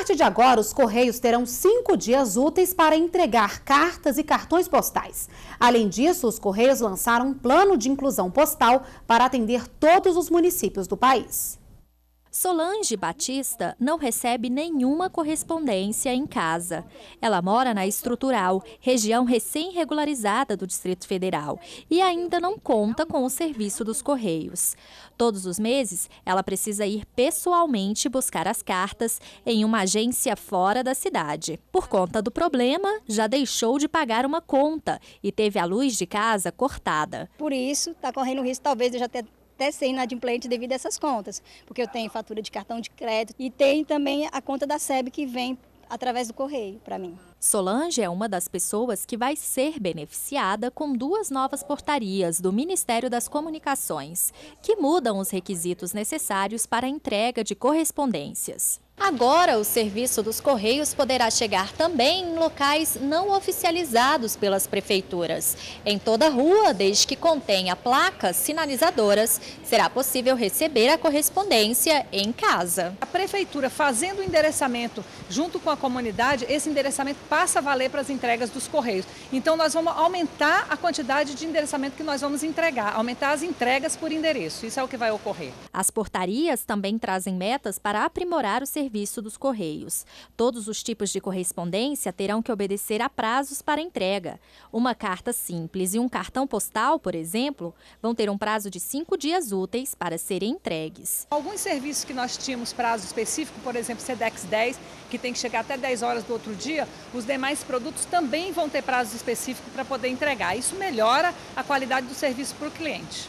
partir de agora, os Correios terão 5 dias úteis para entregar cartas e cartões postais. Além disso, os Correios lançaram um plano de inclusão postal para atender todos os municípios do país. Solange Batista não recebe nenhuma correspondência em casa. Ela mora na Estrutural, região recém-regularizada do Distrito Federal, e ainda não conta com o serviço dos Correios. Todos os meses, ela precisa ir pessoalmente buscar as cartas em uma agência fora da cidade. Por conta do problema, já deixou de pagar uma conta e teve a luz de casa cortada. Por isso, está correndo o risco, talvez, de já ter até ser inadimplente devido a essas contas, porque eu tenho fatura de cartão de crédito e tem também a conta da SEB que vem através do correio para mim. Solange é uma das pessoas que vai ser beneficiada com 2 novas portarias do Ministério das Comunicações, que mudam os requisitos necessários para a entrega de correspondências. Agora, o serviço dos Correios poderá chegar também em locais não oficializados pelas prefeituras. Em toda rua, desde que contenha placas sinalizadoras, será possível receber a correspondência em casa. A prefeitura fazendo o endereçamento junto com a comunidade, esse endereçamento passa a valer para as entregas dos Correios. Então, nós vamos aumentar a quantidade de endereçamento que nós vamos entregar, aumentar as entregas por endereço. Isso é o que vai ocorrer. As portarias também trazem metas para aprimorar o serviço dos Correios. Todos os tipos de correspondência terão que obedecer a prazos para entrega. Uma carta simples e um cartão postal, por exemplo, vão ter um prazo de 5 dias úteis para serem entregues. Alguns serviços que nós tínhamos prazo específico, por exemplo, Sedex 10, que tem que chegar até 10 horas do outro dia, os demais produtos também vão ter prazo específico para poder entregar. Isso melhora a qualidade do serviço para o cliente.